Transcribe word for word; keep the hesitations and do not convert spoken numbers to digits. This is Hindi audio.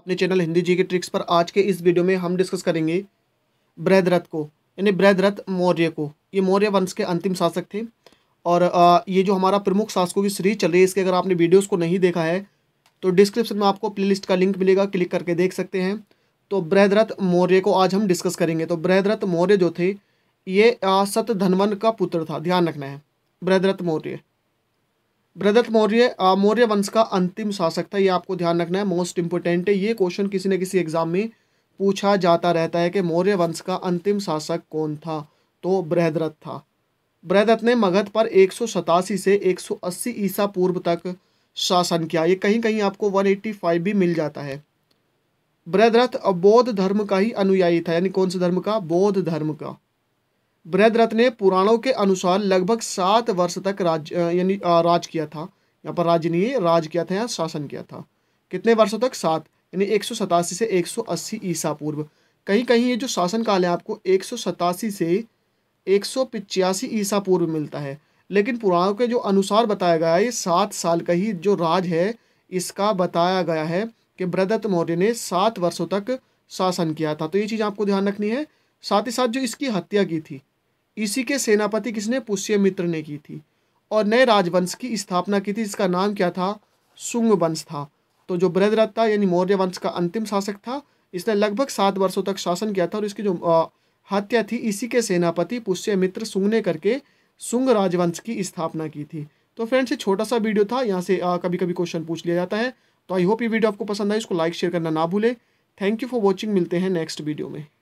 अपने चैनल हिंदी जी के ट्रिक्स पर आज के इस वीडियो में हम डिस्कस करेंगे बृहद्रथ को, यानी बृहद्रथ मौर्य को। ये मौर्य वंश के अंतिम शासक थे और ये जो हमारा प्रमुख शासकों की सीरीज चल रही है, इसके अगर आपने वीडियोज़ को नहीं देखा है तो डिस्क्रिप्शन में आपको प्ले लिस्ट का लिंक मिलेगा, क्लिक करके देख सकते हैं। तो बृहद्रथ मौर्य को आज हम डिस्कस करेंगे। तो बृहद्रथ मौर्य जो थे ये सत धनवन का पुत्र था, ध्यान रखना है। बृहद्रथ मौर्य बृहद्रथ मौर्य मौर्य वंश का अंतिम शासक था, ये आपको ध्यान रखना है, मोस्ट इंपोर्टेंट है। ये क्वेश्चन किसी न किसी एग्जाम में पूछा जाता रहता है कि मौर्य वंश का अंतिम शासक कौन था, तो बृहद्रथ था। बृहद्रथ ने मगध पर एक सौ सतासी से एक सौ अस्सी ईसा पूर्व तक शासन किया। ये कहीं कहीं आपको एक सौ पचासी भी मिल जाता है। बृहद्रथ बौद्ध धर्म का ही अनुयायी था, यानी कौन से धर्म का? बौद्ध धर्म का। बृहद्रथ ने पुराणों के अनुसार लगभग सात वर्ष तक राज यानी राज किया था। यहाँ पर राज्य नहीं है, राज किया था या शासन किया था। कितने वर्षों तक? सात, यानी एक सौ सतासी से एक सौ अस्सी ईसा पूर्व। कहीं कहीं ये जो शासन काल है आपको एक सौ सतासी से एक सौ पिचासी ईसा पूर्व मिलता है, लेकिन पुराणों के जो अनुसार बताया गया है ये सात साल का ही जो राज है इसका बताया गया है कि बृहद्रथ मौर्य ने सात वर्षों तक शासन किया था। तो ये चीज़ आपको ध्यान रखनी है। साथ ही साथ जो इसकी हत्या की थी, इसी के सेनापति किसने? पुष्यमित्र ने की थी। और नए राजवंश की स्थापना की थी, इसका नाम क्या था? शुंग वंश था। तो जो बृहद्रथ था यानी मौर्य वंश का अंतिम शासक था, इसने लगभग सात वर्षों तक शासन किया था और इसकी जो हत्या थी इसी के सेनापति पुष्यमित्र शुंग ने करके शुंग राजवंश की स्थापना की थी। तो फ्रेंड्स, ये छोटा सा वीडियो था, यहाँ से आ, कभी कभी क्वेश्चन पूछ लिया जाता है। तो आई होप ये वीडियो आपको पसंद आए, इसको लाइक शेयर करना ना भूलें। थैंक यू फॉर वॉचिंग, मिलते हैं नेक्स्ट वीडियो में।